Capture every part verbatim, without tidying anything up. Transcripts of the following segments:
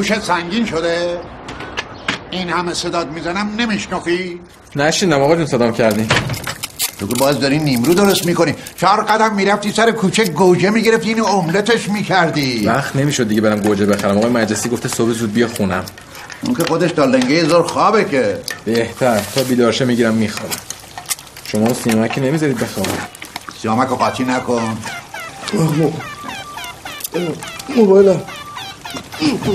گوشت سنگین شده؟ این همه صداد میزنم نمیشنفی؟ نشیندم آقا جون، صدام کردین. تو که باز داری نیمرو درست میکنی. چهار قدم میرفتی سر کوچه گوجه میگرفتی اینو املتش میکردی. وقت نمیشد دیگه برم گوجه بخرم، آقای مجلسی گفته صبح زود بیا خونم. اون که خودش دالنگه زور خوابه که. بهتر تا بیدارشه میگیرم میخوام. شما سیامکی نمیذارید بخوابم. سیامکو قاطی نکن. موبایلم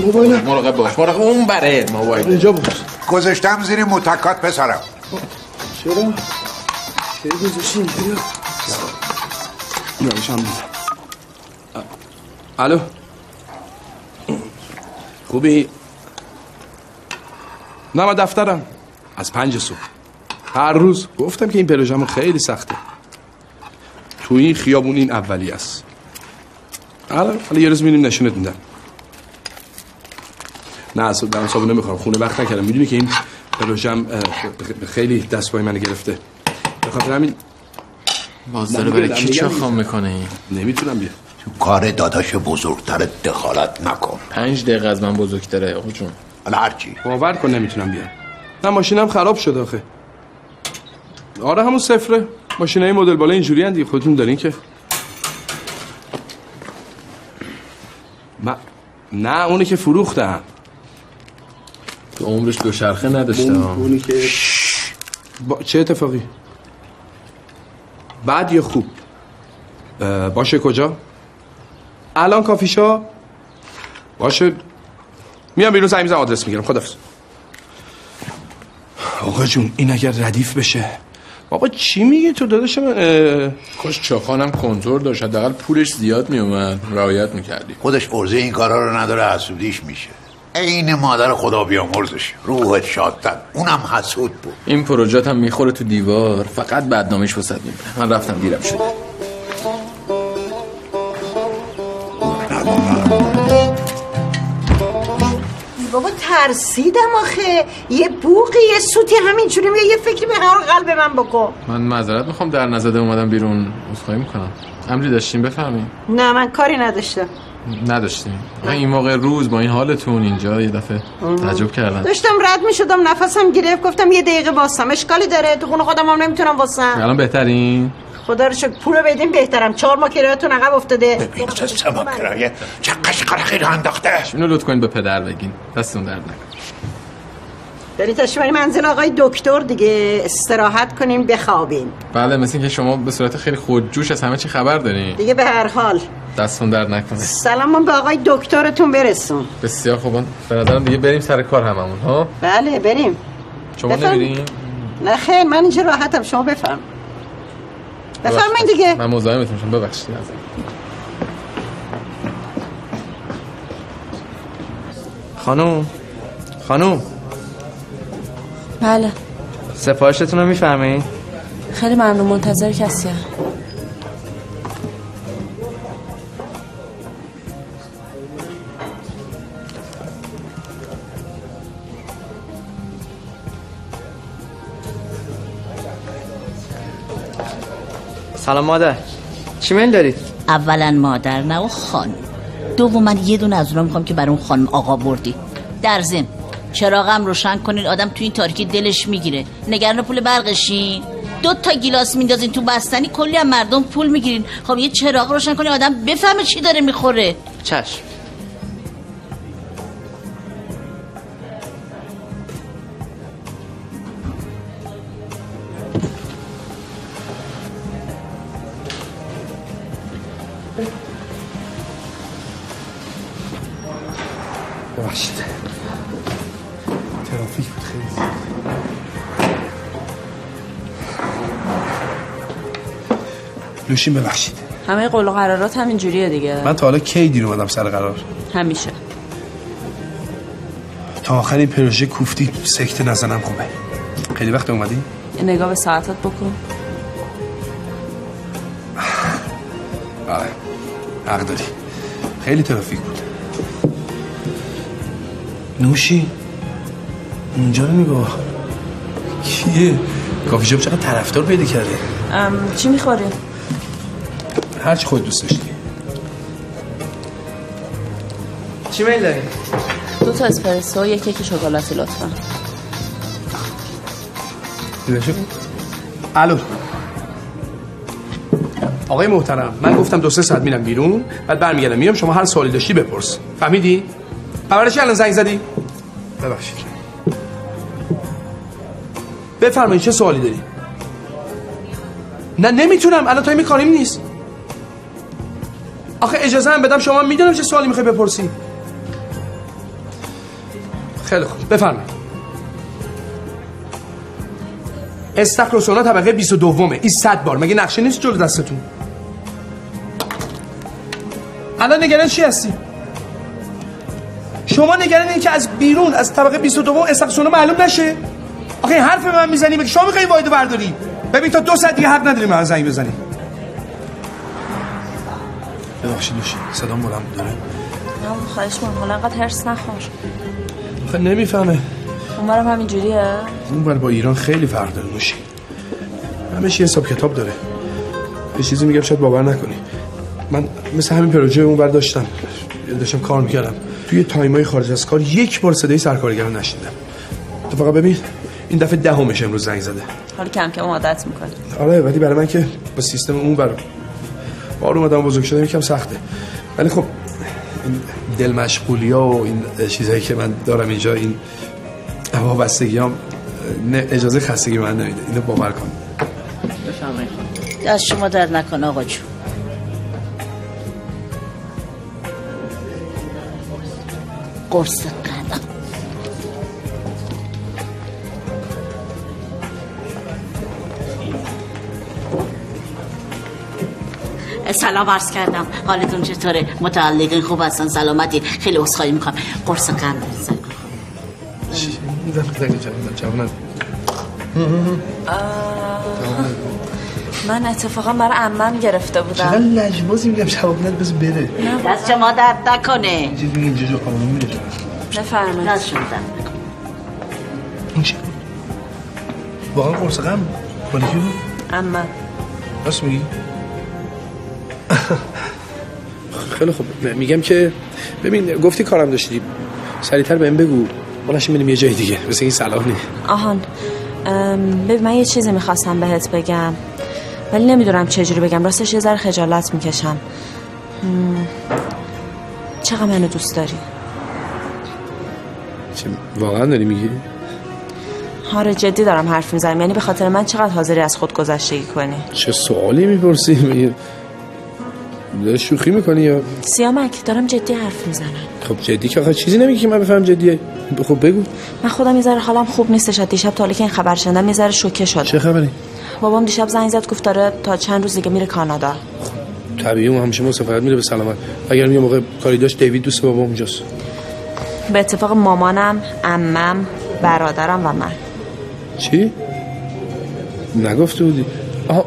موبایلم مراقب باش، مراقب اون بره موبایل اینجا بود گذاشتم زیر متکات پسرم. چرا؟ چرا گذاشتیم؟ بیا نمیشم بزن. الو خوبی؟ نه من دفترم از پنج صبح هر روز. گفتم که این پروژه‌مون خیلی سخته، تو این خیابون این اولی است. حالا یه روز میریم نشونت میدم. نه اصلا دارم صابون نمیخورم، خونه وقت نکردم. میدونی که این پروژم خیلی دست پای من گرفته، به خاطر همین باز داره برای کی چه خام میکنه. نمیتونم بیا تو کار داداش بزرگتر دخالت نکن. پنج دقیقه از من بزرگتره آقا جون. حالا هرچی باور کن نمیتونم بیام. نه ماشینم خراب شده آخه. آره همون صفره ماشینای مدل بالا اینجوری اند دیگه، خودتون دارین که. ما نه اونی که فروختم تو عمرش دو شرخه نداشتم. اونی که با... چه اتفاقی؟ بعد یا خوب باشه. کجا؟ الان کافی شاپ باشه. میام بیرون سعی می‌کنم آدرس میگیرم. خدافظ. آقا جون این اگر ردیف بشه. بابا چی میگی تو داداش من؟ اه... کاش چاخانم کنترل داشت، حداقل پولش زیاد میومد، رعایت میکردی. خودش عرضه این کارا رو نداره، حسودیش میشه. عین مادر خدا بیامرزش، روحت شادتن. اونم حسود بود. این پروژه‌ت هم میخوره تو دیوار، فقط بدنامیش وسط میبره. من رفتم دیرم شده. بابا ترسیدم آخه، یه بوقی یه سوتی همینجوری میگه یه فکری به هر قلب من بکن. من معذرت میخوام در نزده اومدم بیرون، عذرخواهی میکنم. امری داشتین بفرمایید. نه من کاری نداشتم. نداشتین؟ من این موقع روز با این حالتون اینجا یه دفعه تعجب کردم. داشتم رد میشدم نفسم گرفت، گفتم یه دقیقه واسم اشکالی داره، تو خونه خودم هم نمیتونم واسم. الان بهترین؟ خدا رو شکر پول بدیم بهترم. چهار ما کرایتون عقب افتاده. ببین چه سما کرایه چه قشقره خیلی انداخته. اینو لطف کنین به پدر بگین دستون درد نکنه. داری تشریف منزل آقای دکتر دیگه، استراحت کنیم بخوابیم. بله مثل اینکه شما به صورت خیلی خودجوش از همه چی خبر دارین دیگه. به هر حال دستون درد نکنه. سلام به آقای دکترتون برسون. بسیار خوب، به نظرم دیگه بریم سر کار هممون ها. بله بریم. شما نمیرین؟ نه خیر من اینجا راحتم، شما بفرم. بفرمایید دیگه. من مزاحمتون میشم ببخشید. از خانم خانم بله سفارشتون رو میفهمید؟ خیلی ممنون، منتظر کسیه. سلام مادر، چی میل دارید؟ اولا مادر نه و خانم. دوم من یه دونه از اونا میخوام که برای اون خانم آقا بردی. در ضمن چراغم روشن کنین، آدم تو این تاریکی دلش میگیره. نگران پول برقشین. دو تا گیلاس میندازین تو بستنی کلی هم مردم پول میگیرین. خب یه چراغ روشن کنین آدم بفهمه چی داره میخوره. چشم. نوشین ببخشید. همه قول و قرارات همین جوریه دیگه. من تا حالا کی دیر اومدم سر قرار؟ همیشه. تا آخر این پروژه کوفتی سکته نزنم خوبه. خیلی وقت اومدی؟ نگاه به ساعتات بکن. آره. حق داری. خیلی ترافیک بود. نوشین اونجا رو نگاه. کیه؟ کافی شاپ چقدر طرفدار پیدا کرده. چی می‌خوری؟ هرچی خود دوست داشتی. چی میل داری؟ دو تا اسپرسو و یک کیک شکلاتی لطفا. دیدشو؟ الو آقای محترم، من گفتم دو سه ساعت میرم بیرون بعد برمیگردم میام، شما هر سوالی داشتی بپرس، فهمیدی؟ پرورشی الان زنگ زدی؟ ببخشید بفرمایید چه سوالی داری؟ نه نمیتونم الان تایم کاریم نیست. آخه اجازه هم بدم شما میدونم چه سوالی میخوای بپرسی. خیلی خوب بفرمایید. استخرسونا طبقه بیست و دومه. این صد بار مگه نقشه نیست جلو دستتون؟ الان نگران چی هستی؟ شما نگران این که از بیرون از طبقه بیست و دوم استخرسونا معلوم نشه؟ آخه این حرف من میزنی مگه شما میخوای وایدو برداری؟ ببین تا دو ساعت دیگه حق نداریم من زنگ بزنیم. ببخشید نوشین صدام بلند بود داره؟ نه خواهش می‌کنم حالا انقدر هرس نخور. آخه نمیفهمه. اونورم همین جوریه؟ اونور با ایران خیلی فرق داره نوشین. همش یه حساب کتاب داره. یه چیزی میگم شاید باور نکنی. من مثل همین پروژه اونور داشتم. داشتم کار میکردم. توی تایم‌های خارج از کار یک بار صدای سرکارگر نشیدم. تو فقط ببین این دفعه دهمش امروز زنگ زده. حالا کم کم عادت میکنه. آره ولی برای من که با سیستم اونور بار اومدم بزرگ شدم یکم سخته. ولی خب این دل مشغولیا و این چیزایی که من دارم اینجا، این وابستگیام اجازه خستگی من نمیده. اینو باور کن. دست شما درد نکنه آقا جون. قرص قدم. سلام عرض کردم. حالتون چطوره؟ متعلقین خوب هستن؟ سلامتی؟ خیلی عذرخواهی می‌کنم. قرص قند بزن. من اتفاقا برای عمم گرفته بودم. چرا لجبازی میگم جواب ند بز بره. دست شما درد نکنه. چیزی اینجوری قانون میره. بفرمایید. دست شما درد نکنه. این چی؟ واقعا قرص قند مال کی بود؟ عمم. راست میگی؟ خیلی خوب میگم که ببین گفتی کارم داشتی سریعتر بهم بگو بلاشیم بریم یه جای دیگه مثل این صلاح نیست. آهان ببین من یه چیزی میخواستم بهت بگم ولی نمیدونم چجوری بگم، راستش یه ذره خجالت میکشم. چقدر منو دوست داری؟ چه واقعا داری میگی؟ آره جدی دارم حرف میزنم، یعنی به خاطر من چقدر حاضری از خود گذشتگی کنی؟ چه سوالی میپرسی؟ داری شوخی میکنی یا؟ سیامک دارم جدی حرف میزنم. خب جدی که آخه چیزی نمیگی که من بفهم جدیه. خب بگو. من خودم یه ذره حالم خوب نیستش، دیشب تا حالا که این خبر شنیدم یه ذره شوکه شدم. چه خبری؟ بابام دیشب زنگ زد گفت داره تا چند روز دیگه میره کانادا. خب طبیعیه اون همیشه مسافرت میره به سلامت. اگر یه موقع کاری داشت دیوید دوست بابام اونجاست. به اتفاق مامانم، عمم، برادرم و من. چی؟ نگفته بودی؟ آها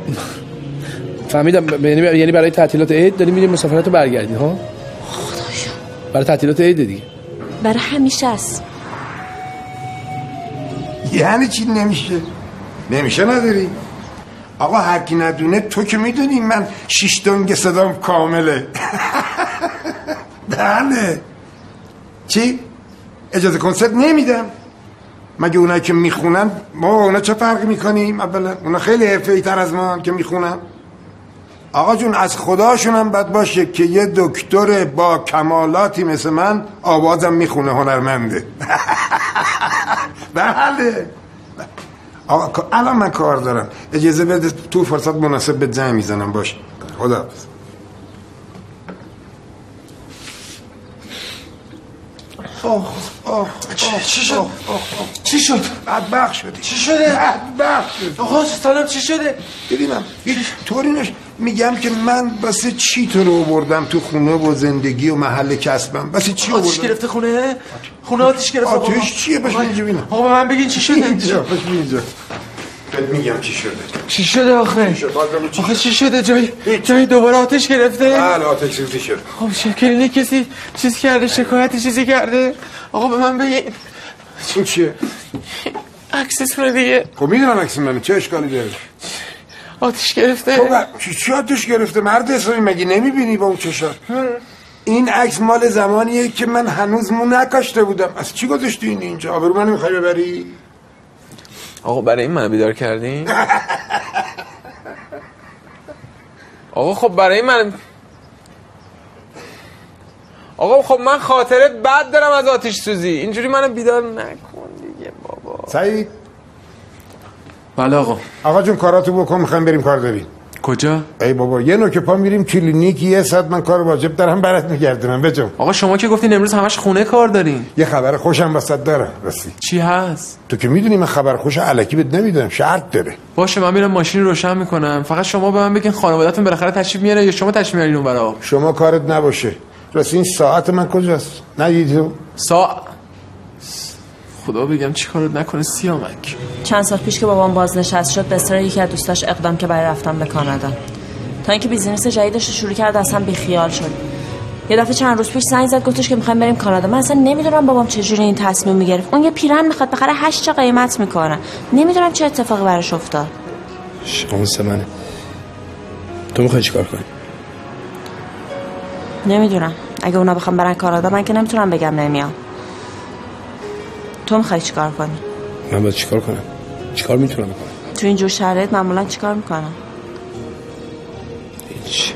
فهمیدم، یعنی برای تعطیلات عید داری میری مسافرت رو برگردی ها؟ خدایا برای تعطیلات عید دیگه. برای همیشه است. یعنی چی نمیشه؟ نمیشه نداری؟ آقا هر کی ندونه تو که میدونی من شیش دنگ صدام کامله. بله. چی؟ اجازه کنسرت نمیدم. مگه اونایی که میخونن ما با اونا چه فرقی میکنیم؟ اولا اونا خیلی حرفه‌ای تر از ما هم که میخونن. آقا جون از خداشون هم بد باشه که یه دکتر با کمالاتی مثل من آوازم میخونه هنرمنده. بله آقا الان من کار دارم، اجازه بده تو فرصت مناسب به زنگ میزنم. باشه خداحافظ. آخ آخ چی شد؟ چی شد؟ بدبخت شدی. چی شده؟ بدبخت شدی. آقا سلام چی شده؟ ببینم طوری نشه میگم که من واسه چی تو رو آوردم تو خونه و زندگی و محل کسبم؟ واسه چی آوردم؟ آتیش گرفته خونه؟ خونه آتیش گرفته. آتیش چیه؟ باش اینجا ببینم. آقا به من بگین چی شده؟ اینجا باش اینجا. بهت میگم چی شده. چی شده آخه؟ آخه چی شده؟ جای جای دوباره آتیش گرفته؟ بله آتیش سوزی شد. خب شکلی کسی چیز کرده، شکایتی چیزی کرده؟ آقا به من بگین چی چیه؟ عکسش رو دیگه. خب میدونم عکس منه، چه اشکالی داره؟ آتش گرفته. خب چی چی آتش گرفته؟ مرد اسلامی مگه نمیبینی با اون چشات؟ این عکس مال زمانیه که من هنوز مو نکاشته بودم. از چی گذاشتی این اینجا؟ آبرو منو میخوای ببری؟ آقا برای این منو بیدار کردین؟ آقا خب برای من آقا خب من خاطره بد دارم از آتش سوزی، اینجوری منو بیدار نکن دیگه بابا. سعید. بله آقا. آقا جون کاراتو بکن، میخوایم بریم کار داریم. کجا؟ ای بابا یه نوک پا میریم کلینیک، یه ساعت من کار واجب دارم برات میگردونم بجام. آقا شما که گفتین امروز همش خونه کار دارین. یه خبر خوشم واسط دارم. راستی چی هست؟ تو که میدونی من خبر خوش الکی بد نمیدونم، شرط داره. باشه من میرم ماشین روشن میکنم، فقط شما به من بگین خانواده‌تون بالاخره تشریف میاره یا شما تشریف میارین اونورا؟ شما کارت نباشه. راستی این ساعت من کجاست؟ ندیدی تو؟ ساعت خدا بگم چی کارت نکنه سیامک. چند سال پیش که بابام بازنشست شد به سر یکی از دوستاش اقدام که برای رفتن به کانادا، تا اینکه بیزینس جدیدش رو شروع کرد اصلا بیخیال شد. یه دفعه چند روز پیش زنگ زد گفتش که می‌خوایم بریم کانادا. من اصلا نمیدونم بابام چجوری این تصمیم میگرفت. اون یه پیرن میخواد بخره هشت تا قیمت میکنه. نمیدونم چه اتفاقی براش افتاد. شانس منه. تو می‌خوای چیکار کنی؟ نمیدونم. اگه اونا بخوام برن کانادا من که نمیتونم بگم نمیام. تو میخوای چیکار کنی؟ من باید چیکار کنم؟ چیکار میتونم بکنم؟ تو اینجور شرایط معمولا چیکار میکنم؟ هیچ.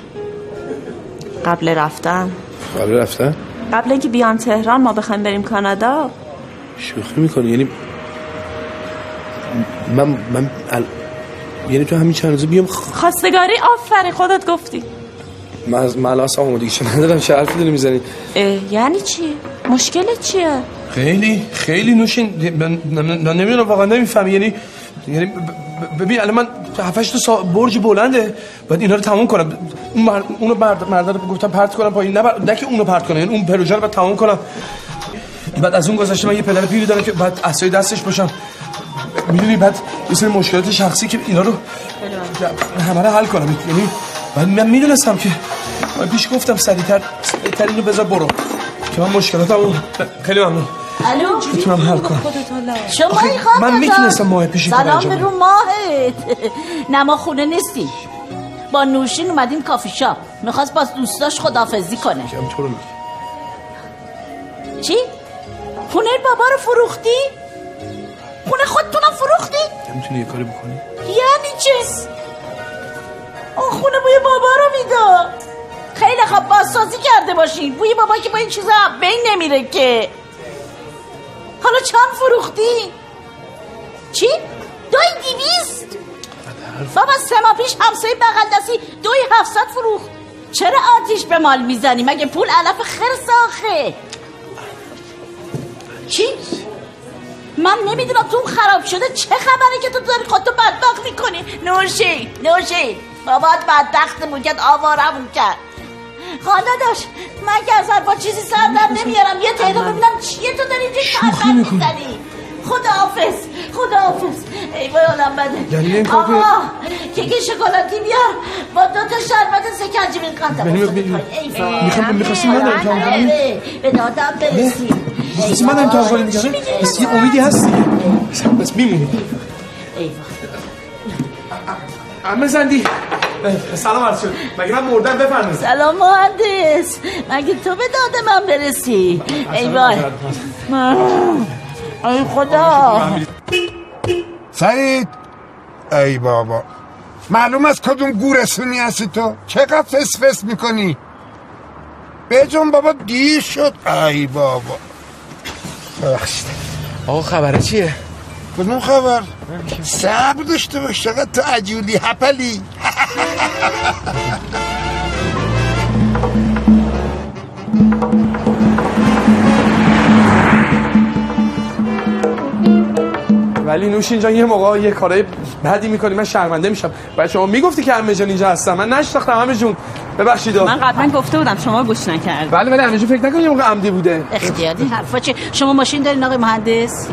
قبل رفتن؟ قبل رفتن؟ قبل اینکه بیام تهران ما بخوایم بریم کانادا؟ شوخی میکنی؟ یعنی من من ال... یعنی تو همین چند روزه بیام خ... خواستگاری؟ آفرین خودت گفتی. من از ملاس آمو دیگه چه ندارم، چه حرفی داری میزنی؟ یعنی چی؟ مشکل چیه؟ خیلی خیلی نوشین من نمیدونم واقعا نمیفهم. یعنی یعنی ببین الان من هفتش تا برج بلنده باید اینا رو تموم کنم، اون اونو برد مرد رو گفتم پرت کنم پایین، نه نه که اونو پرت کنم، یعنی اون پروژه رو باید تموم کنم. بعد از اون گذشته من یه پدر پیری دارم که بعد عصای دستش باشم، میدونی بعد یه سری مشکلات شخصی که اینا رو همه رو حل کنم. یعنی من میدونستم که من پیش گفتم سریعتر سریعتر اینو بذار برو که من مشکلاتمو خیلی ممنون. الو میتونم حل کنم شما این خواهد من میتونستم ماه پیشی کنم. سلام به رو ماهت. نه ما خونه نیستیم، با نوشین اومدیم کافی شاپ، میخواست باز دوستاش خداحافظی کنه. چی؟ خونه بابا رو فروختی؟ خونه خودتونم فروختی؟ نمیتونی یه کاری بکنی؟ یعنی چیز؟ اون خونه بوی بابا رو میداد. خیلی خب بازسازی کرده باشین، بوی بابا که با این چیزا بین نمیره که. حالا چند فروختی؟ چی؟ دوی دیویست؟ بابا سه ماه پیش همسایه بغل دستی دوی هفتصد فروخت. چرا آتیش به مال میزنی؟ مگه پول علف خرس آخه؟ چی؟ من نمیدونم تو خراب شده چه خبره که تو داری خودتو بدبخت میکنی. نوشین نوشین بابات بدبخت موجود آوارمون کرد. خاله داشت من که از با چیزی سر در نمیارم، یه تعداد ببینم چیه تو داری اینجا سردر میزنی. خداحافظ خداحافظ. ای بای حالم بده. آقا کیک شکلاتی بیار با دو تا شربت سکنجی میقدم میخوام میخواستیم من دارم تا اونجا به دادم برسیم. میخواستیم من دارم تا اونجا میگرم بس یه امیدی هستی بس میمونی. ای عمه زندی سلام عرض شد. مگه من مردم بفرمایید؟ سلام مهندس. مگه تو به داده من برسی؟ ای وای ای خدا. سعید ای بابا معلوم از کدوم گورسونی هستی تو؟ چقدر فس فس میکنی؟ بجون بابا دیر شد. ای بابا ببخشید. آقا خبره چیه؟ کدوم خبر؟ صبر داشته باش چقدر تو عجولی هپلی. ولی نوش اینجا یه موقع یه کارای بدی میکنی من شرمنده میشم. باید شما میگفتی که همه جان اینجا هستم، من نشناختم. همه جون ببخشید من قبلا گفته بودم شما گوش نکردید. بله ولی همه جون فکر نکنید یه موقع عمدی بوده. اختیاری حرفا چی؟ شما ماشین دارین آقای مهندس؟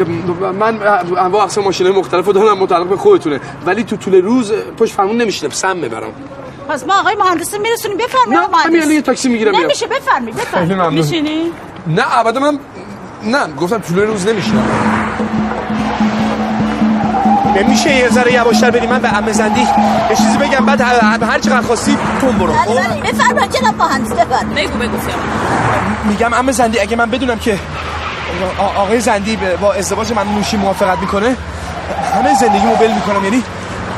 من انواع اقسام ماشینای مختلفو دارم، متعلق به خودتونه. ولی تو طول روز پشت فرمون نمیشینم، سم ببرم. پس ما آقای مهندس میرسونیم. بفرمایید آقا. من یه تاکسی میگیرم میام. نمیشه بفرمایید بفرمایید. میشینی؟ نه ابدا من نه گفتم طول روز نمیشینم. نمیشه یه ذره یواشتر بریم؟ من به عمه زندیق یه چیزی بگم، بعد هر چقدر خواستی تون برو. بله بفرما جناب مهندس، بفرما. بگو بگو سیام. میگم عمه زندیق اگه من بدونم که آقای زندیق با ازدواج من نوشی موافقت میکنه، همه زندگیمو بل میکنم، یعنی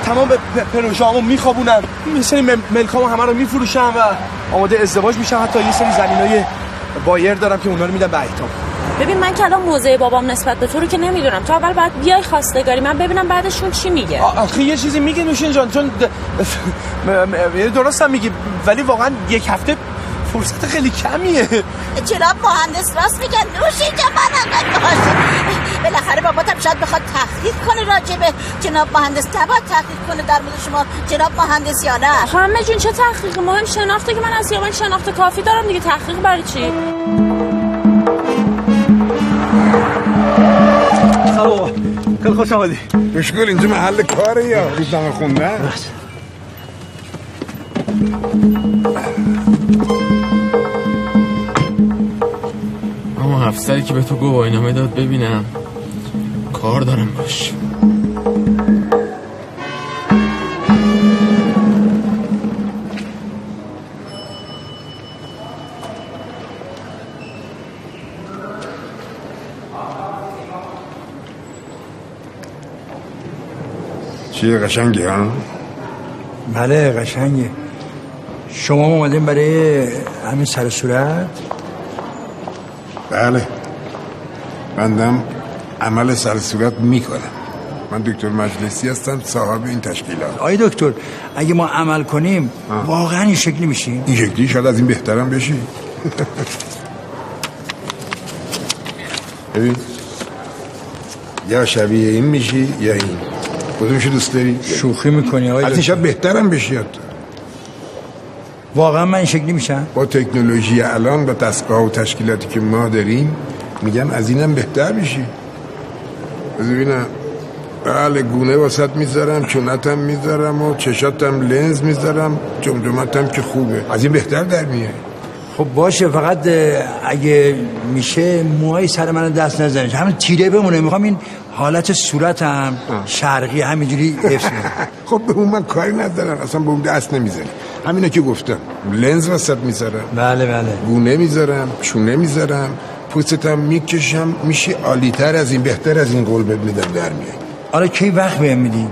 تمام پروژه‌امو میخوابونم، یه سری ملکامو همه رو میفروشم و آماده ازدواج میشم، حتی یه سری زمینای بایر دارم که اونا رو میدم به ایتام. ببین من که الان موضع بابام نسبت به تو رو که نمیدونم، تو اول باید بیای خواستگاری من ببینم بعدشون چی میگه. آخه یه چیزی میگه نوشین جان، چون درستم میگی، ولی واقعا یک هفته فرصت خیلی کمیه. چرا مهندس راست میگه نوشین جان، من باشه بالاخره باباتم شاید بخواد تحقیق کنه راجبه جناب مهندس، تبا تحقیق کنه در مورد شما جناب مهندس یا نه. همه جون چه تحقیق، مهم شناخته که من از یمن شناخت کافی دارم دیگه، تحقیق برای چی؟ سلام، خیلی خوش آمدی. مشکل اینجا محل کاره یا روزنامه خوندن؟ راست. اما هفتصدی که به تو گواهینامه داد ببینم، کار دارم باش. چیه قشنگی ها؟ بله قشنگی. شما اومدین برای همین سر صورت؟ بله بندم عمل سر صورت میکنم. من دکتر مجلسی هستم، صاحب این تشکیلات. آی دکتر اگه ما عمل کنیم آه. واقعا این شکلی میشیم؟ این شکلی شاید از این بهترم بشی. ببین یا شبیه این میشی یا این. کدومشو دوست داری؟ شوخی میکنی آقای دکتر؟ از این شب بهترم بشی. واقعا من این شکلی میشم؟ با تکنولوژی الان و دستگاه و تشکیلاتی که ما داریم میگم از اینم بهتر میشی. ببینم بله گونه واسط میذارم، چونتم میذارم و چشاتم لنز میذارم، جمجمتم که خوبه، از این بهتر در میه. خب باشه، فقط اگه میشه موهای سر منو دست نزنید، همین تیره بمونه، میخوام این حالت صورت هم شرقی همینجوری حفظ کنم. خب به اون من کاری ندارم، اصلا به اون دست نمیزنم، همینا که گفتم لنز وسط میذارم، بله بله گونه میذارم، چونه میذارم، پوستم میکشم، میشه عالی‌تر از این، بهتر از این قول بد میدم در میای. آره کی وقت بهم میدی؟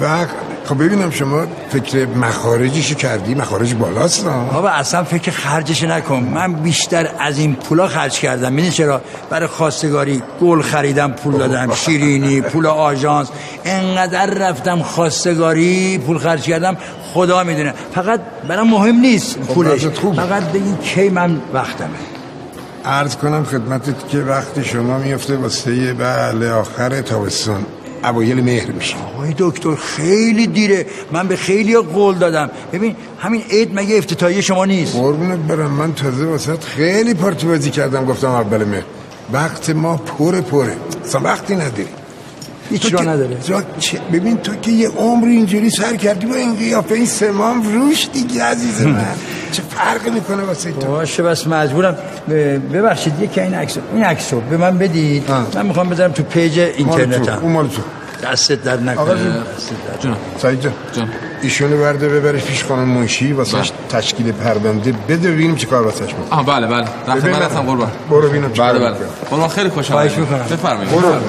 وقت خب ببینم شما فکر مخارجشو کردی، مخارج بالاست. بابا اصلا فکر خرجش نکن، من بیشتر از این پولا خرج کردم. میدونی چرا؟ برای خواستگاری گل خریدم پول دادم، شیرینی پول آژانس، انقدر رفتم خواستگاری پول خرج کردم، خدا میدونه. فقط برام مهم نیست پولش، فقط بگین کی من وقتمه. عرض کنم خدمتت که وقت شما میفته واسه بله آخر تابستون، اوایل مهر میشه. آقای دکتر خیلی دیره، من به خیلی قول دادم. ببین همین عید مگه افتتاحیه شما نیست؟ قربونت برم، من تازه واسط خیلی پارتی بازی کردم، گفتم اول مهر. وقت ما پره پره، اصلا وقتی نداری، هیچ را نداره. ببین تو که یه عمر اینجوری سر کردی با این قیافه، این سمام روش دیگه عزیز من. چه فرق میکنه واسه تو؟ باشه بس مجبورم. ببخشید یکی این عکسو این عکسو به من بدید، من میخوام بذارم تو پیج اینترنتم. اون مال تو. دستت درد نکنه. آقا جون سعید جان ایشونو برده ببرش پیش خانم منشی واسش تشکیل پرونده بده، ببینیم چه کار واسش میکنه. آها بله بله. رحم برسم قربان. برو ببینم. بله بله. قربان خیلی خوشم اومد. بفرمایید. بفرمایید.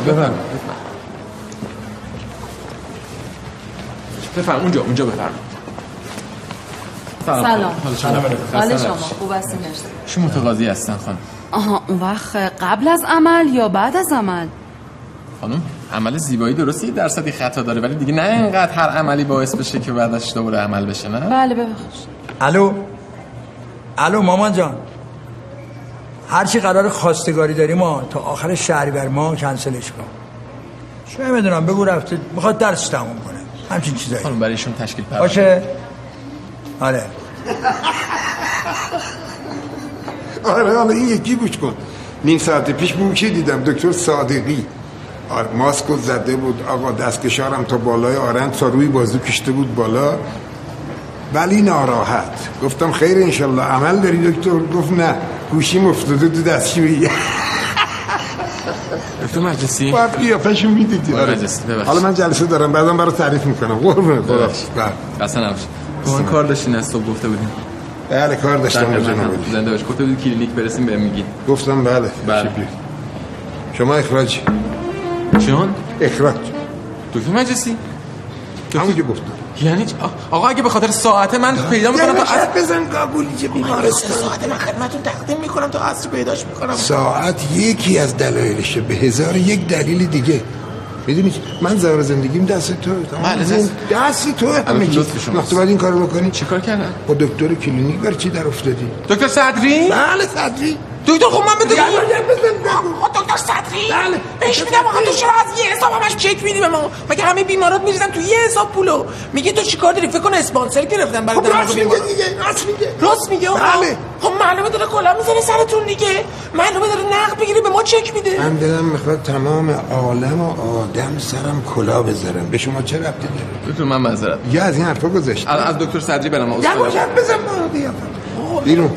بفرم اونجا اونجا بفرم. سلام. حال شما خوب هستین؟ شما متقاضی هستن خانم؟ آها اون وقت قبل از عمل یا بعد از عمل؟ خانم عمل زیبایی درستی درصدی خطا داره، ولی دیگه نه اینقدر هر عملی باعث بشه که بعدش دوباره عمل بشه. نه بله ببخشید. الو الو مامان جان، هر چی قرار خواستگاری داریم ما تا آخر شهریور ما کنسلش کن. چه میدونم بگو رفته میخواد درس تموم کنه، همچین چیزایی. خانم برایشون تشکیل پرونده باشه. آره آره آره این یکی گوش کن. نیم ساعت پیش بوکی دیدم دکتر صادقی، آره ماسکو زده بود، آقا دستکشارم تا بالای آرنج ساروی بازو کشته بود بالا، ولی ناراحت. گفتم خیر انشالله عمل داری دکتر؟ گفت نه گوشیم افتاده تو دستشویی. دکتر مجلسی باید قیافشو میدید. حالا من جلسه دارم بعدم برای تعریف میکنم. قربونه خدا اصلا نباشه. ما کار داشتین از صبح گفته بودیم. بله کار داشتم جناب. زنده باش. گفته بودید کلینیک برسیم بهم میگید. گفتم بله. بله. شما اخراج. چون اخراج دکتر مجلسی همون که گفتم. یعنی آقا اگه به خاطر ساعت من پیدا میکنم تا عصر بزن قبولی که بیمارستان ساعت من خدمتتون تقدیم میکنم تا عصر پیداش میکنم. ساعت یکی از دلایلشه، به هزار یک دلیل دیگه. میدونی من زهر زندگیم دست تو دست تو وقتی باید این کارو بکنی. چیکار کردن با دکتر کلینیک برای چی در افتادی؟ دکتر صدری؟ بله صدری. دکتر خب من بده دکتر صدری؟ بله بهش میدم. آقا تو چرا از یه حساب همش چک میدی به ما؟ مگه همه بیمارات میریزن تو یه حساب پولو؟ میگی تو چیکار داری؟ فکر کن اسپانسر گرفتن برای درمان. راست میگه دیگه. راست میگه. راست میگه. بله خب معلومه داره کلا میزنه سرتون دیگه. معلومه داره نقد بگیری به ما چک میده. من دلم میخواد تمام عالم و آدم سرم کلا بذارم. به شما چه ربطی داره؟ دکتر من معذرت. یا از این حرفا گذشت. از دکتر صدری برام عذر خواهش بزن دیگه. بیرون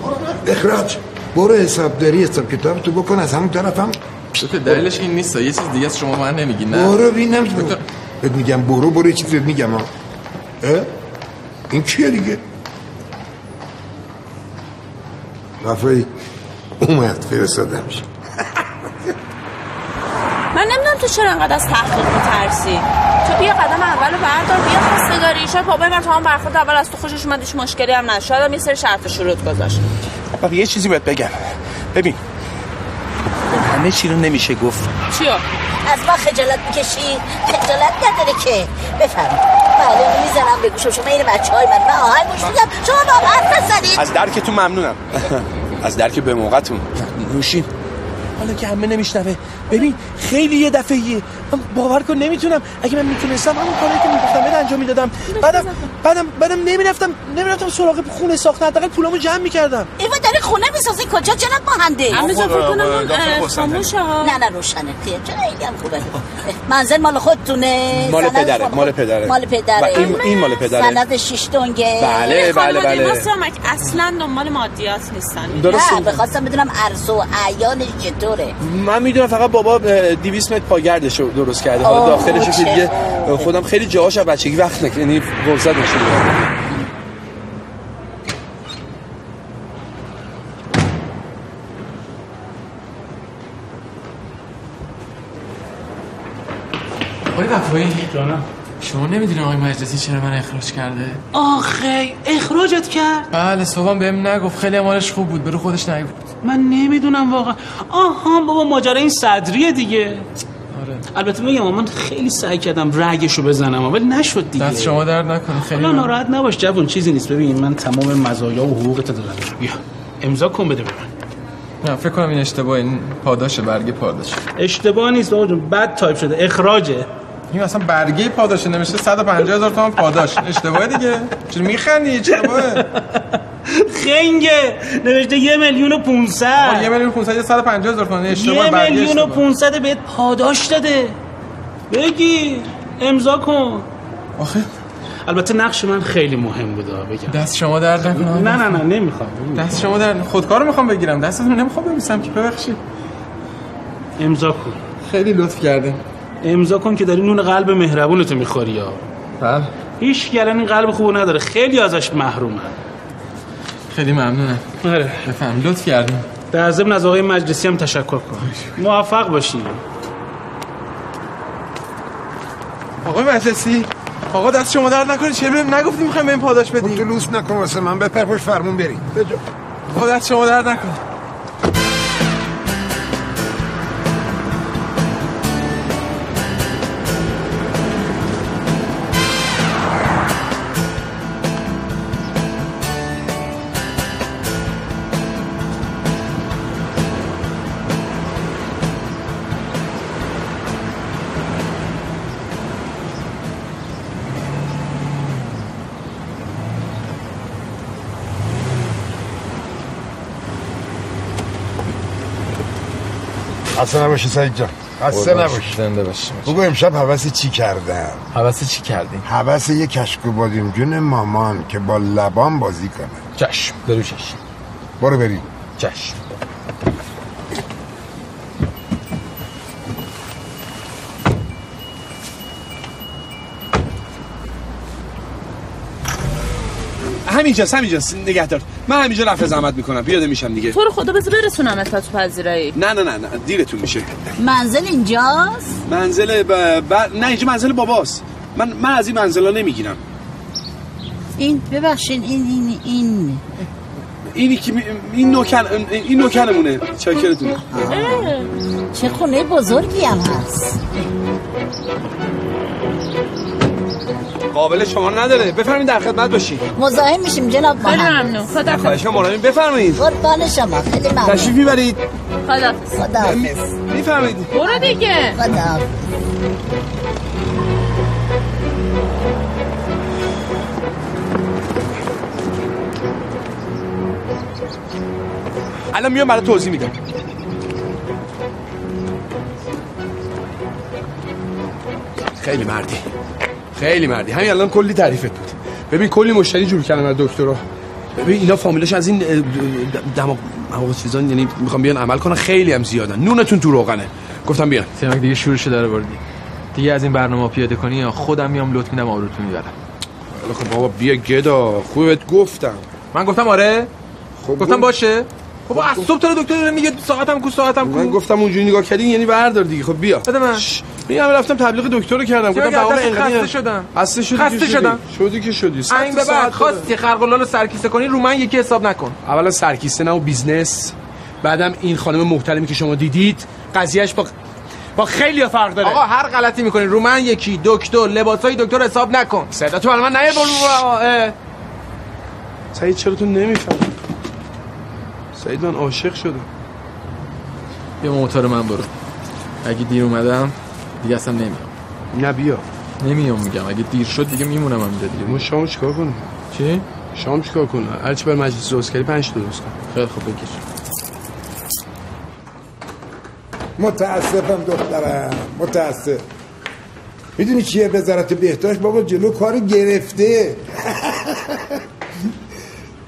اخراج. برو حسابداری حساب کتاب تو بکن. از همون طرف هم دلیلش این نیست، یه چیز دیگه است. شما من نمیگی نه برو بینم دکتر بهت میگم. برو برو یه چیز بهت میگم. ها این چیه دیگه؟ رفعی اومد فرستادمش. من نمیدونم تو چرا انقدر از تحقیق میترسی. تو بیا قدم اولو بردار، بیا خواستگاری. شاید بابای من تو هم برخورد اول از تو خوشش اومدش، مشکلی هم نشه. شاید هم یه سری شرط و شروط گذاشت. بابا یه چیزی بهت بگم. ببین همه چی رو نمیشه گفت. چیو؟ از ما خجالت میکشی؟ خجالت نداره که. بفهم بله میزنم به گوشم. شما این بچهای من من آهای گوش میدم. شما با حرف بزنید. از درکتون ممنونم. از درک به موقعتون. نوشین حالا که همه نمیشنوه. ببین خیلی یه دفعه‌ای من باور کن نمیتونم. اگه من میتونستم همون کاری که میگفتم بهت انجام میدادم. بعدم بعدم بعدم نمیرفتم نمیرفتم سراغ خونه ساخت، حداقل پولامو جمع میکردم. ایوا داره خونه میسازی کجا جناب مهندس؟ همه جا فکر کنم خاموشا. نه نه روشنه. چرا اینم خوبه. منزل مال خودتونه. مال پدره، مال پدره. مال پدره. این مال پدره. سند شش دنگه. بله بله بله. واسه من اصلا دنبال مادیات نیستن. نه بخواستم بدونم ارزو و اعیان چطوره. من میدونم فقط بابا دویست متر پاگردشو درست کرده. حالا داخلش چه دیگه خودم خیلی جاهاش از بچگی وقت نکردم. یعنی فرصت نشد. آقای وفایی جانم، شما نمیدونی آقای مجلسی چرا من اخراج کرده؟ آخه اخراجت کرد؟ بله صبحم بهم نگفت. خیلی امارش خوب بود برو خودش نگفت. من نمیدونم واقعا. آها بابا ماجرا این صدریه دیگه. آره. البته میگم من خیلی سعی کردم رگشو بزنم ولی نشد دیگه. دست شما درد نکنه. خیلی حالا ناراحت نباش جوون چیزی نیست. ببین من تمام مزایا و حقوقت دادم. بیا امضا کن بده به من. نه فکر کنم این اشتباهه. این پاداشه، برگه پاداشه. اشتباه نیست آقا جون، بد تایپ شده. اخراجه. این اصلا برگه پاداشه نمیشه. صد و پنجاه هزار تومان پاداش. اشتباه دیگه. چرا میخندی؟ اشتباهه. خنگه نوشته یه میلیون و پونصد. آه یه میلیون و پونصد صد و پنجاه هزار تومان اشتباه. یه میلیون و پونصد بهت پاداش داده. بگی امضا کن. آخه البته نقش من خیلی مهم بوده بگم. دست شما درد نکنه. نه نه نه نمیخوام. دست شما درد خودکارو میخوام بگیرم. دستتون نمیخوام ببوسم که. ببخشید. امضا کن. خیلی لطف کردین. امضا کن که داری نون قلب مهربونتو میخوری یا. بله. هیچ گلن قلب خوبو نداره. خیلی ازش محرومم. خیلی ممنونم. آره بفهم لطف کردین. در ضمن از آقای مجلسی هم تشکر کن. موفق باشین. آقای مجلسی آقا دست شما درد نکنه. چه بهم نگفتیم میخوایم به این پاداش بدیم. جلوس نکن واسه من. بپر پشت فرمون بریم. آقا دست شما درد نکنه. خسته نباشی سعید جان. خسته نباشی. زنده باشی. بگو امشب حواسی چی کردم؟ حواسی چی کردیم؟ حواسی یه کشکو بادیم جون مامان که با لبان بازی کنه. چشم برو چشم. برو بریم. چشم. همینجاست همینجاست نگهدار. من همینجا رفع زحمت میکنم پیاده میشم دیگه. تو رو خدا بذار برسونم تا تو پذیرایی. نه نه نه نه دیرتون میشه. منزل اینجاست؟ منزل ب... ب... نه اینجا منزل باباست. من من از این منزلا نمیگیرم. این ببخشین این این این اینی که این نوکن این نوکنمونه. چاکرتون. چه خونه بزرگی هم هست. قابل شما نداره. بفرمایید در خدمت باشید. مزاحم میشیم جناب مهندس. خیلی ممنون. خدا خواهش مراقب بفرمایید. قربان شما. خیلی ممنون. تشریف میبرید. خدا خدا میفرمایید. برو دیگه. خدا الان میام برای توضیح میدم. خیلی مردی خیلی مردی همین الان کلی تعریفت بود. ببین کلی مشتری جور کردن از دکترا. ببین اینا فامیلش از این دماغ دماغ چیزا یعنی میخوام بیان عمل کنن خیلی هم زیادن. نونتون تو روغنه. گفتم بیان. سمک دیگه شورشو داره بردی. دیگه از این برنامه پیاده کنی یا خودم میام لوت میدم آروتون میبرم. حالا خب بابا بیا گدا. خوبت گفتم. من گفتم آره. خب گفتم باشه. بابا از صبح تا دکتر میگه ساعتم کو ساعتم کو. من گفتم اونجوری نگاه کردین یعنی بردار دیگه. خب بیا بده من. میگم رفتم تبلیغ دکتر رو کردم گفتم بابا انقدر خسته شدم خسته شدی خسته شدم شدی که شدی این به بعد خواستی خرقلالو سرکیسه کنی رو من یکی حساب نکن. اولا سرکیسه نه و بیزنس، بعدم این خانم محترمی که شما دیدید قضیهش با با خیلی فرق داره. آقا هر غلطی میکنی رو من یکی دکتر لباسای دکتر حساب نکن. صدا تو من نیا برو. سعید چرا تو نمیفهمی؟ سعید من عاشق شدم. بیا موتور من برو. اگه دیر اومدم دیگه اصلا نمیام. نه بیا. نمیام میگم. اگه دیر شد دیگه میمونم همینجا دیگه. ما شام چیکار کنم؟ چی؟ شام چیکار کنم؟ هرچی بر مجلس اسکری پنج تا درست کن. خیلی خوب بگیر. متاسفم دخترم. متاسف. میدونی چیه وزارت بهداشت بابا جلو کارو گرفته.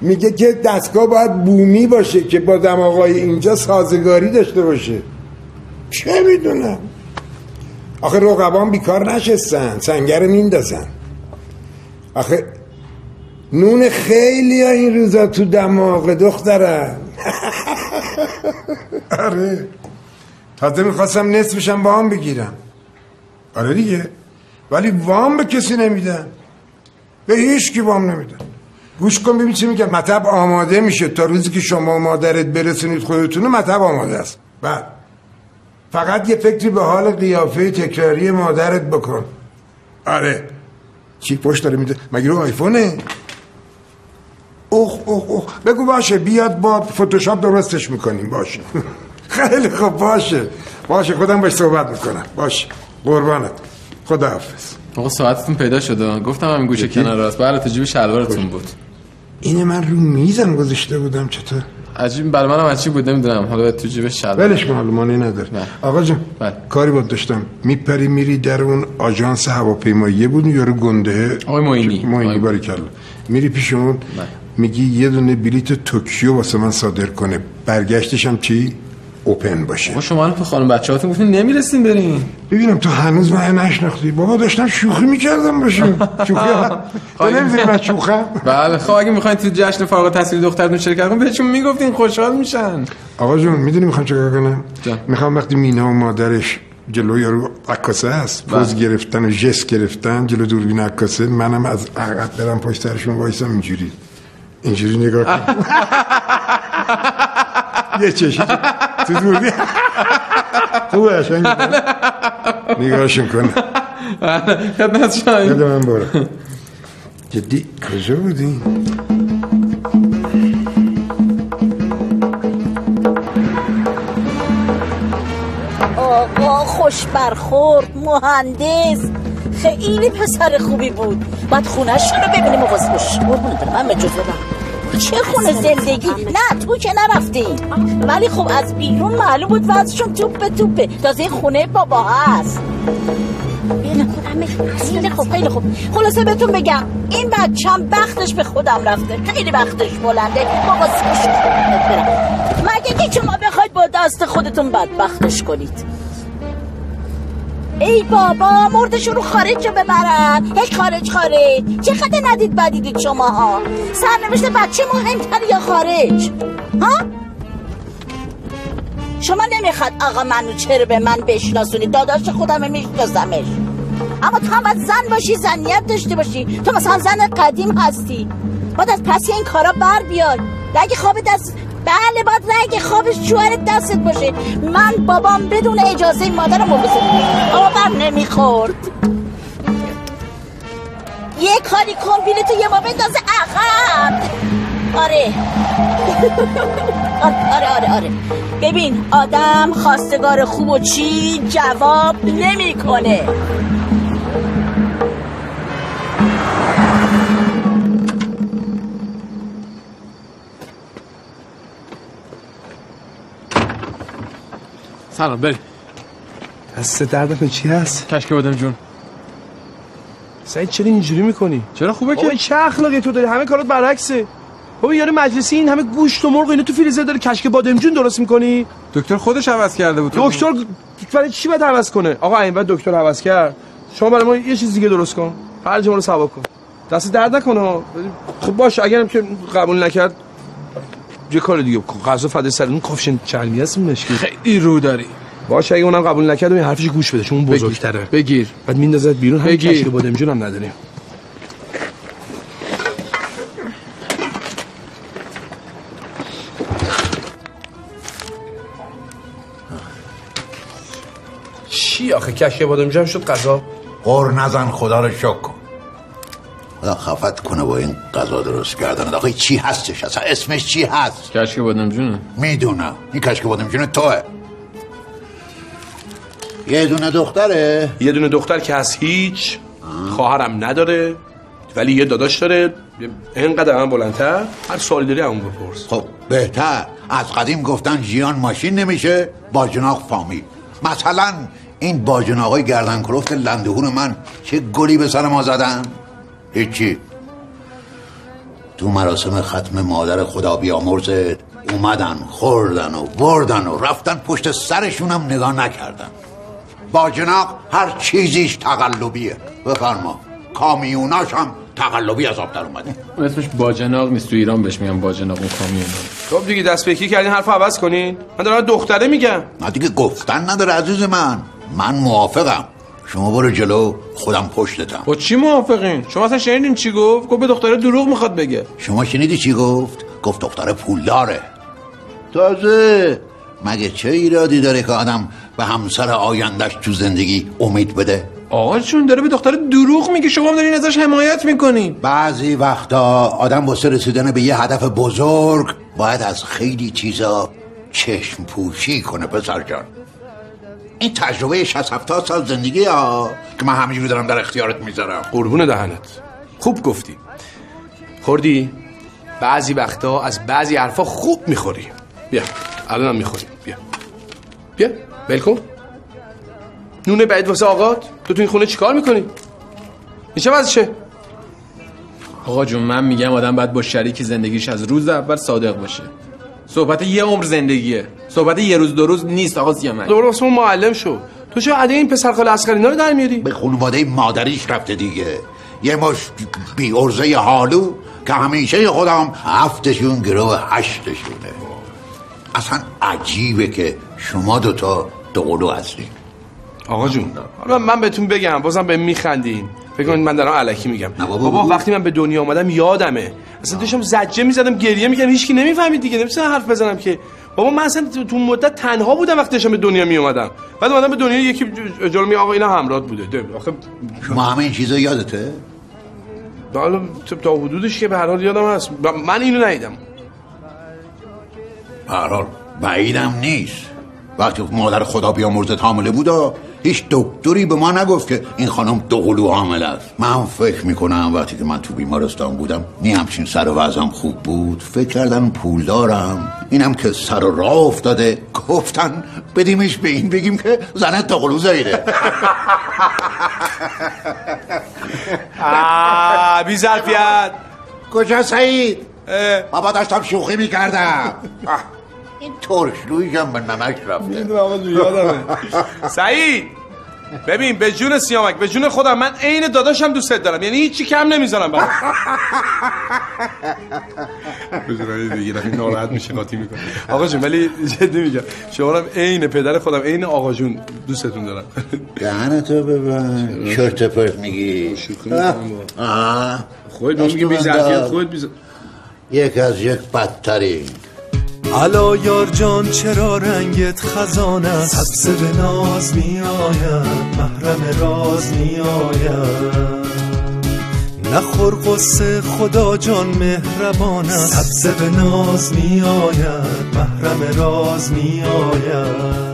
میگه که دستگاه باید بومی باشه که با دماغای اینجا سازگاری داشته باشه. چه میدونم؟ آخه رقبان بیکار نشستن سنگر میندازن. آخه نون خیلی ها این روزا تو دماغ دخترم. آره تازه میخواستم نصفشم وام بگیرم. آره دیگه ولی وام به کسی نمیدم. به هیچ کی وام نمیدم. گوش کن ببین چی میگم. مطب آماده میشه تا روزی که شما مادرت برسونید خودتونو مطب آماده است. بعد فقط یه فکری به حال قیافه تکراری مادرت بکن. آره چی پشت داره میده؟ مگه رو آیفونه؟ اوخ اوخ اوخ بگو باشه بیاد با فتوشاپ درستش میکنیم. باشه خیلی خوب باشه باشه خودم باش صحبت میکنم. باشه قربانت خداحافظ. آقا ساعتتون پیدا شده. گفتم همین گوشه کنار راست. بله تو جیب شلوارتون بود. اینه من رو میزم گذاشته بودم. چطور؟ عجیب برای منم عجیب بود نمیدونم. حالا تو جیب شلوار ولش معلومانی نداره. آقا جون کاری بود داشتم. میپری میری در اون آژانس هواپیمایی بود یارو گنده آقای معینی معینی باریکلا میری پیش اون میگی یه دونه بلیت توکیو واسه من صادر کنه. برگشتش هم چی؟ اوپن باشه. ما شما الان تو خانم بچه‌هاتون گفتین نمیرسین برین. ببینم تو هنوز من نشناختی. بابا داشتم شوخی می‌کردم باشین. شوخی. نمی‌دونی من شوخم. بله خب اگه می‌خواید تو جشن فارغ التحصیل دخترتون شرکت کنید بهشون میگفتین خوشحال میشن. آقا جون می‌دونی می‌خوام چیکار کنم؟ می‌خوام وقتی مینا و مادرش جلوی یارو عکاسه است پوز گرفتن و ژست گرفتن جلو دوربین عکاسه منم از عقب برم پشت سرشون وایسم اینجوری. اینجوری نگاه کن. یه چشم تو دوری خوبه عشنگ نگاهشون کنه. خدمت شما بده من برو. جدی کجا بودی؟ آقا خوش برخورد مهندس خیلی پسر خوبی بود. باید خونه‌شون رو ببینیم و واسهش قربونت برم. من به جز بدم چه خونه زندگی؟ نه تو که نرفتی ولی خب از بیرون معلوم بود وضعشون توپه توپه. تازه خونه بابا هست. خیلی خوب خیلی خوب خلاصه بهتون بگم این بچم بختش به خودم رفته. خیلی بختش بلنده بابا سیش مگه که شما بخواید با دست خودتون بدبختش کنید. ای بابا مردشون رو خارج رو ببرن، هی خارج خارج. چقدر ندید بدیدید شما ها، سرنوشت بچه مهمتره یا خارج ها؟ شما نمیخواد آقا منو چرا به من بشناسونی، داداش خودمه میشناسمش. اما تو هم از زن باشی، زنیت داشته باشی، تو مثلا زن قدیم هستی، باید از پس این کارا بر بیاد. اگه خوابت از بله باید رگ خوابش جوهر دستت باشه. من بابام بدون اجازه مادرم رو بزنید آبم نمیخورد. یه کاری کن بیره تو یه ما بندازه عقب. آره آره آره آره ببین آدم خواستگار خوب و چی جواب نمیکنه. سلام بری. دست دردتون چی هست؟ کشک بادم جون. سعید چرا اینجوری میکنی؟ چرا خوبه که؟ چه اخلاقی تو داری؟ همه کارات برعکسه. بابا یارو مجلسی این همه گوشت و مرغ اینو تو فریزر داره کشک بادم جون درست میکنی؟ دکتر خودش عوض کرده بود. دکتر برای چی باید عوض کنه؟ آقا این بعد دکتر عوض کرد. شما برای ما یه چیز دیگه درست کن. خرج ما رو سوا کن. دست درد نکنه. خب باشه اگرم که قبول نکرد یه کار دیگه بکن. غذا فدای سر اون کفشن چرمی هست مشکل. خیلی رو داری. باشه اگه اونم قبول نکرد این حرفش گوش بده چون اون بزرگتره. بگیر. بعد میندازت بیرون هم کشک بادم جون هم نداریم. چی آخه کشک بادم جون شد غذا؟ قر نزن خدا رو شکر کن. خدا خفت کنه با این قضا درست کردن. آخه چی هستش اصلا؟ اسمش چی هست؟ کشک بادم جونه. میدونم این کشک بادم جونه توه. یه دونه دختره؟ یه دونه دختر که از هیچ خواهرم نداره ولی یه داداش داره اینقدر هم بلندتر. هر سوالی داری همون بپرس. خب بهتر. از قدیم گفتن جیان ماشین نمیشه باجناق فامی. مثلا این باجناقای گردن کلفت لندهون من چه گلی به سر ما زدن؟ هیچی. تو مراسم ختم مادر خدا بیامرزت اومدن خوردن و بردن و رفتن پشت سرشونم نگاه نکردن. باجناق هر چیزیش تقلبیه. بفرما کامیوناش هم تقلبی از آب در اومده. اون اسمش باجناق نیست، تو ایران بهش میگن باجناق و کامیون. خب دیگه دست به یکی کردین حرف عوض کنین. من دارم دختره میگم. نه دیگه گفتن نداره عزیز من. من موافقم. شما برو جلو خودم پشتتم. با چی موافقین؟ شما اصلا شنیدین چی گفت؟ گفت به دختره دروغ میخواد بگه. شما شنیدی چی گفت؟ گفت دختره پول داره. تازه مگه چه ایرادی داره که آدم به همسر آیندهش تو زندگی امید بده؟ آقا چون داره به دختره دروغ میگه شما هم دارین ازش حمایت میکنین. بعضی وقتا آدم واسه رسیدن به یه هدف بزرگ باید از خیلی چیزا چشم پوشی کنه پسر جان. این تجربه شصت هفتاد سال زندگی ها که من همینجوری دارم در اختیارت میذارم. قربون دهنت. خوب گفتی. خوردی؟ بعضی وقتا از بعضی حرفا خوب میخوری. بیا الانم میخوری. بیا بیا بلکن نونه بعید واسه آقات. تو تو این خونه چیکار میکنی؟ این چه وضعشه؟ آقا جون من میگم آدم باید با شریک زندگیش از روز اول صادق باشه. صحبت یه عمر زندگیه، صحبت یه روز دو روز نیست آقا سیامک. درست اون معلم شو. تو چه عده این پسر خاله اصغرینا رو در میاری؟ به خانواده مادریش رفته دیگه. یه مش بی ارزه حالو که همیشه خودم هفتشون گروه هشتشونه. اصلا عجیبه که شما دوتا دوقلو هستین. آقا جون حالا من بهتون بگم بازم به میخندین. فکر کنید من دارم الکی میگم. بابا, بابا وقتی من به دنیا اومدم یادمه اصلا داشتم زجه میزدم گریه میکردم هیچکی نمیفهمید دیگه. نمیتونم حرف بزنم که بابا من اصلا تو مدت تنها بودم وقتی داشتم به دنیا می اومدم. بعد اومدم به دنیا یکی جلو میگه آقا اینا همراهت بوده. آخه ما همه این چیزا یادته؟ حالا تا حدودش که به هر حال یادم هست. من اینو ندیدم. به هر حال بعیدم نیست. وقتی مادر خدا بیامرزت حامله بودا هیچ دکتری به ما نگفت که این خانم دوقلو حامله است. من فکر میکنم وقتی که من تو بیمارستان بودم نی همچین سر و وضعم خوب بود. فکر کردن پول دارم اینم که سر راه افتاده گفتن بدیمش به این بگیم که زنت دوقلو زایده. آ بی ظرفیت کجا سعید؟ بابا داشتم شوخی میکردم. این ترش لویش هم به نمک رفته. میدونم آقا جون یادمه. سعید ببین به جون سیامک به جون خودم من عین داداشم دوستت دارم، یعنی هیچی کم نمیذارم برات. بذارید دیگه رفیق ناراحت میشه قاطی میکنه. آقا جون ولی جدی میگم شما هم عین پدر خودم عین آقا جون دوستتون دارم. دهنتو ببند چرت و پرت میگی. آه خودت میگی بی ذات خودت بی یک از یک بدترین. الا یار جان چرا رنگت خزان است، حبس به ناز می آید محرم راز می آید، نخور قصه خدا جان مهربان است، حبس به ناز می آید محرم راز می آید،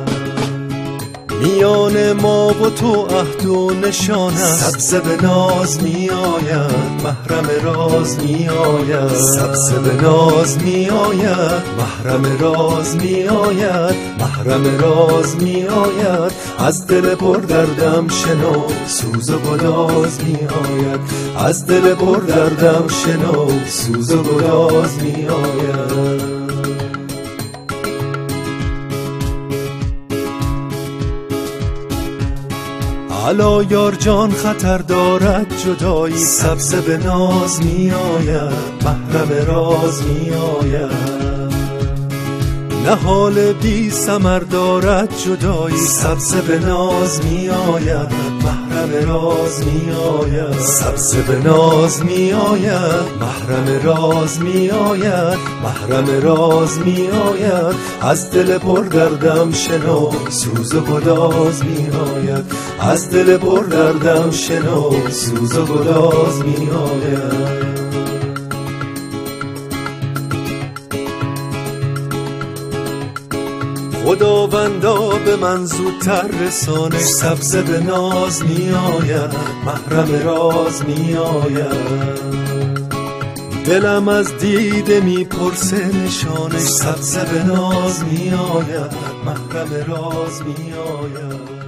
میان ما و تو عهد و نشان است، سبز به ناز می آید محرم راز می آید، سبز به ناز می آید محرم راز می آید، محرم راز می آید، از دل پر دردم شنو سوز و گداز می آید، از دل پر دردم شنو سوز و گداز می آید. الا یار جان خطر دارد جدایی، سبز به ناز می آید محرم راز می آید، نهال بی ثمر دارد جدایی، سبز به ناز می آید محرم راز می آید، سبز به ناز می آید محرم راز می آید، محرم راز می آید، از دل پر دردم شنو سوز و گداز می آید، از دل پر دردم شنو سوز و گداز می آید. خداوندا به من زودتر رسانش، سبز به ناز می آید محرم راز می آید، دلم از دیده می پرسه نشانش، سبز به ناز می آید محرم راز می آید.